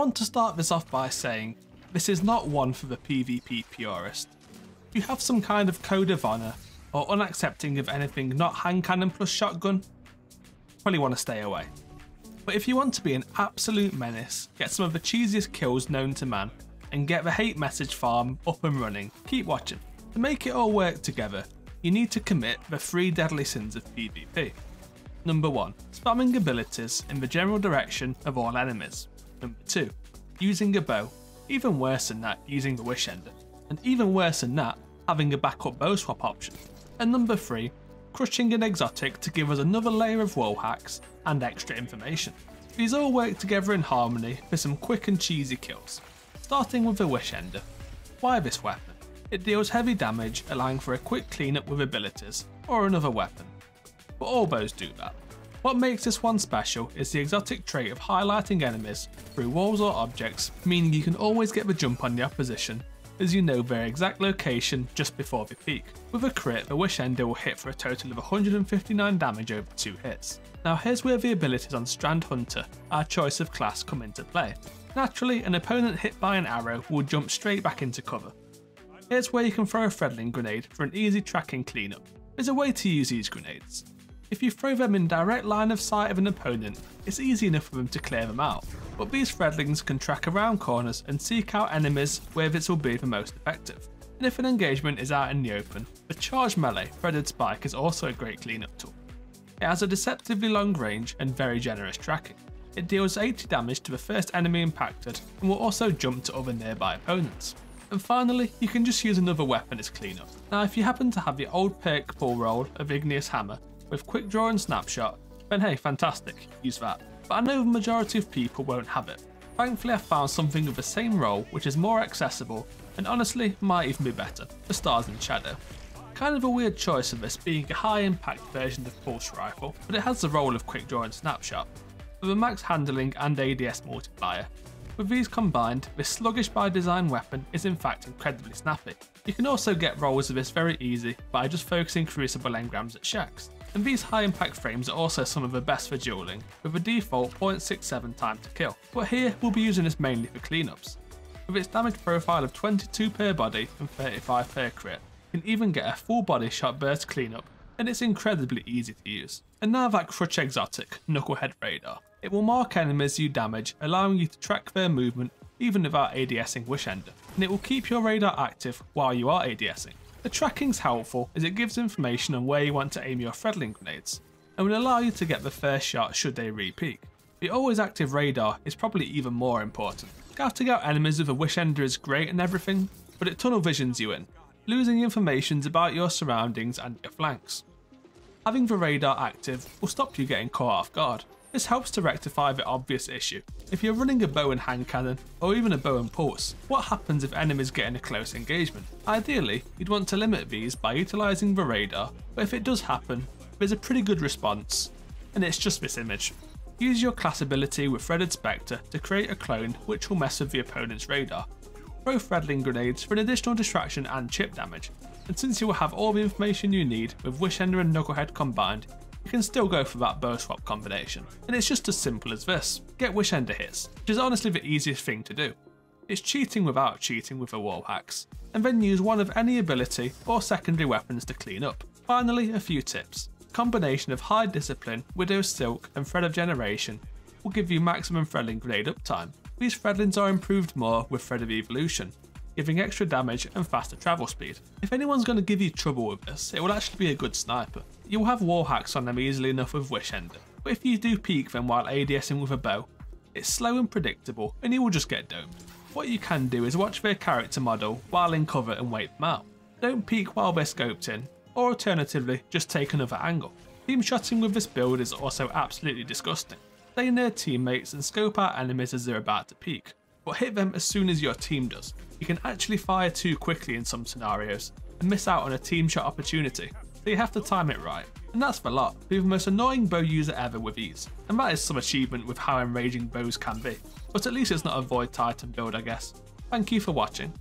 want to start this off by saying this is not one for the PvP purist. If you have some kind of code of honour or unaccepting of anything not hand cannon plus shotgun, probably want to stay away. But if you want to be an absolute menace, get some of the cheesiest kills known to man and get the hate message farm up and running, keep watching. To make it all work together, you need to commit the 3 deadly sins of PvP. Number 1, spamming abilities in the general direction of all enemies. Number 2, using a bow, even worse than that, using the Wish Ender, and even worse than that, having a backup bow swap option. And number 3, crushing an exotic to give us another layer of wall hacks and extra information. These all work together in harmony for some quick and cheesy kills. Starting with the Wish Ender. Why this weapon? It deals heavy damage, allowing for a quick cleanup with abilities or another weapon. But all bows do that. What makes this one special is the exotic trait of highlighting enemies through walls or objects, meaning you can always get the jump on the opposition as you know their exact location just before the peak. With a crit, the Wish Ender will hit for a total of 159 damage over 2 hits. Now here's where the abilities on Strand Hunter, our choice of class, come into play. Naturally, an opponent hit by an arrow will jump straight back into cover. Here's where you can throw a Threadling grenade for an easy tracking cleanup. There's a way to use these grenades. If you throw them in direct line of sight of an opponent, it's easy enough for them to clear them out, but these Threadlings can track around corners and seek out enemies where this will be the most effective. And if an engagement is out in the open, the charged melee Threaded Spike is also a great cleanup tool. It has a deceptively long range and very generous tracking. It deals 80 damage to the first enemy impacted and will also jump to other nearby opponents. And finally, you can just use another weapon as cleanup. Now if you happen to have the old perk pull roll of Igneous Hammer, with quick draw and snapshot, then hey, fantastic, use that. But I know the majority of people won't have it. Thankfully I found something with the same role which is more accessible and honestly might even be better, the Stars and Shadow. Kind of a weird choice of this being a high impact version of Pulse Rifle, but it has the role of quick draw and snapshot, with a max handling and ADS multiplier. With these combined, this sluggish by design weapon is in fact incredibly snappy. You can also get rolls of this very easy by just focusing Crucible engrams at Shaxx. And these high impact frames are also some of the best for dueling, with a default 0.67 time to kill. But here, we'll be using this mainly for cleanups. With its damage profile of 22 per body and 35 per crit, you can even get a full body shot burst cleanup, and it's incredibly easy to use. And now that crutch exotic, Knucklehead Radar. It will mark enemies you damage, allowing you to track their movement even without ADSing Wish Ender, and it will keep your radar active while you are ADSing. The tracking's helpful as it gives information on where you want to aim your Threadling grenades, and will allow you to get the first shot should they re-peak. The always active radar is probably even more important. Scouting out enemies with a Wish Ender is great and everything, but it tunnel visions you in, losing information about your surroundings and your flanks. Having the radar active will stop you getting caught off guard. This helps to rectify the obvious issue. If you're running a bow and hand cannon, or even a bow and pulse, what happens if enemies get in a close engagement? Ideally, you'd want to limit these by utilising the radar, but if it does happen, there's a pretty good response, and it's just this image. Use your class ability with Threaded Spectre to create a clone which will mess with the opponent's radar. Throw Threadling grenades for an additional distraction and chip damage, and since you will have all the information you need with Wish Ender and Knucklehead combined, you can still go for that bow swap combination. And it's just as simple as this. Get Wish Ender hits, which is honestly the easiest thing to do. It's cheating without cheating with the wallhacks, and then use one of any ability or secondary weapons to clean up. Finally, a few tips. A combination of High Discipline, Widow's Silk and Thread of Generation will give you maximum Threadling grenade uptime. These Threadlings are improved more with Thread of Evolution, giving extra damage and faster travel speed. If anyone's going to give you trouble with this, it will actually be a good sniper. You'll have wall hacks on them easily enough with Wish Ender, but if you do peek them while ADSing with a bow, it's slow and predictable and you will just get domed. What you can do is watch their character model while in cover and wait them out. Don't peek while they're scoped in, or alternatively just take another angle. Team shotting with this build is also absolutely disgusting. Stay near teammates and scope out enemies as they're about to peek, but hit them as soon as your team does. You can actually fire too quickly in some scenarios and miss out on a team shot opportunity, so you have to time it right. And that's the lot. Be the most annoying bow user ever with ease, and that is some achievement with how enraging bows can be, but at least it's not a Void Titan build I guess. Thank you for watching,